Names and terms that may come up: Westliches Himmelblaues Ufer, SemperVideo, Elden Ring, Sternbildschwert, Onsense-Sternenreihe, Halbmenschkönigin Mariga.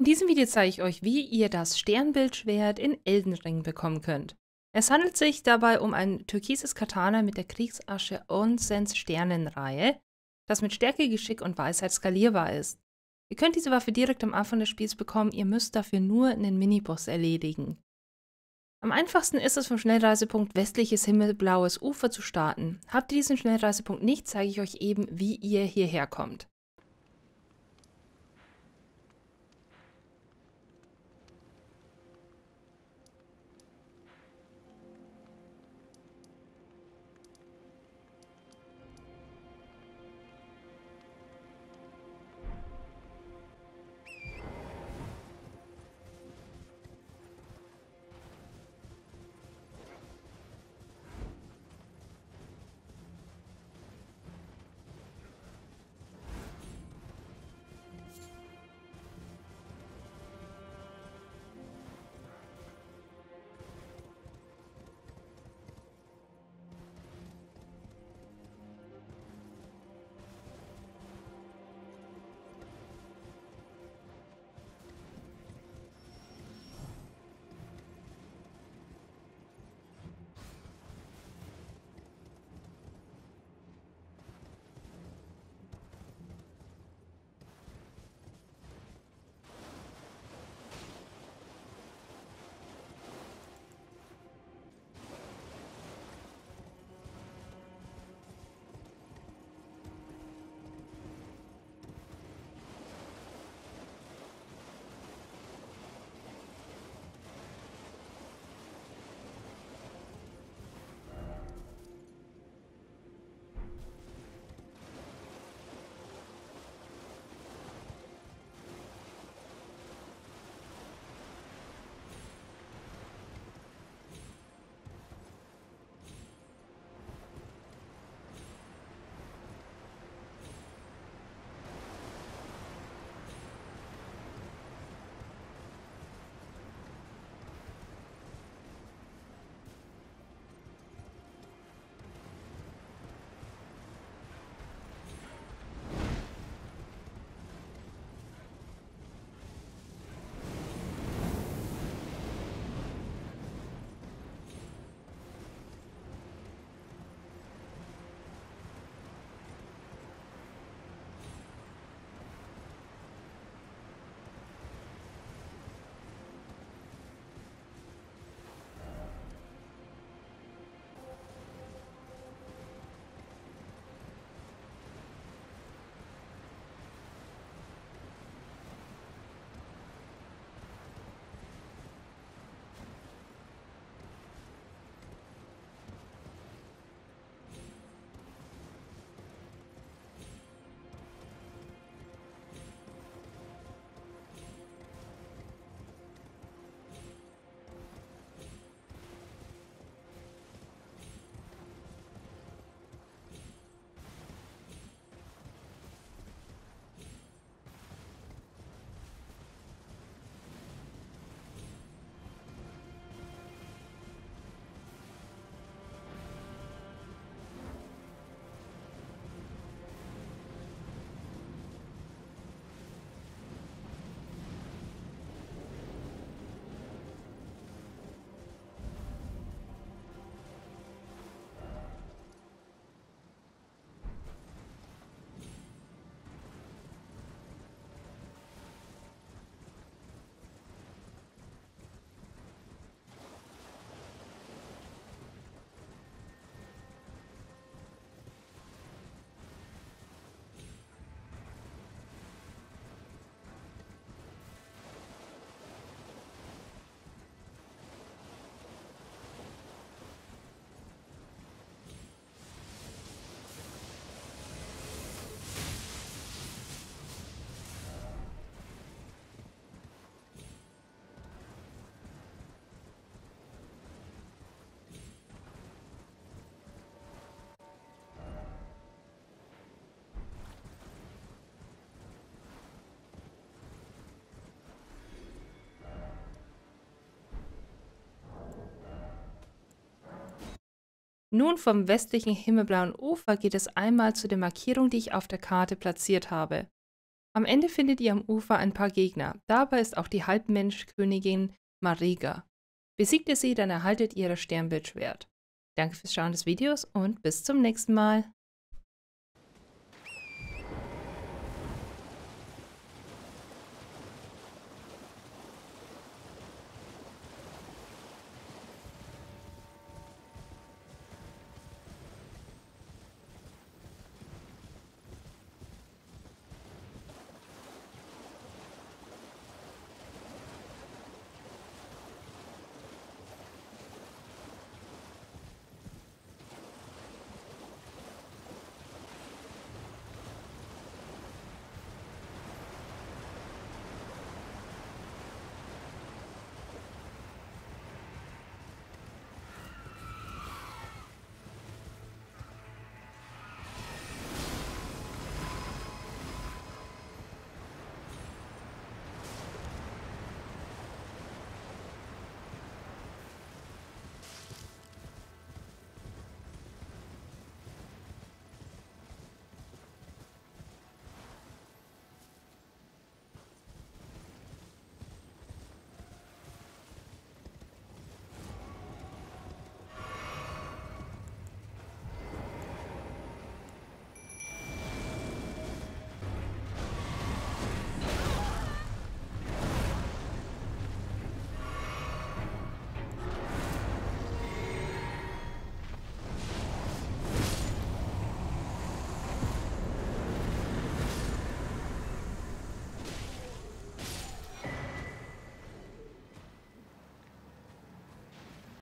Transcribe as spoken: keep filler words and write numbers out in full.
In diesem Video zeige ich euch, wie ihr das Sternbildschwert in Elden Ring bekommen könnt. Es handelt sich dabei um ein türkises Katana mit der Kriegsasche Onsense-Sternenreihe, das mit Stärke, Geschick und Weisheit skalierbar ist. Ihr könnt diese Waffe direkt am Anfang des Spiels bekommen, ihr müsst dafür nur einen Miniboss erledigen. Am einfachsten ist es, vom Schnellreisepunkt Westliches Himmelblaues Ufer zu starten. Habt ihr diesen Schnellreisepunkt nicht, zeige ich euch eben, wie ihr hierher kommt. Nun vom westlichen himmelblauen Ufer geht es einmal zu der Markierung, die ich auf der Karte platziert habe. Am Ende findet ihr am Ufer ein paar Gegner. Dabei ist auch die Halbmenschkönigin Mariga. Besiegt ihr sie, dann erhaltet ihr das Sternbildschwert. Danke fürs Schauen des Videos und bis zum nächsten Mal.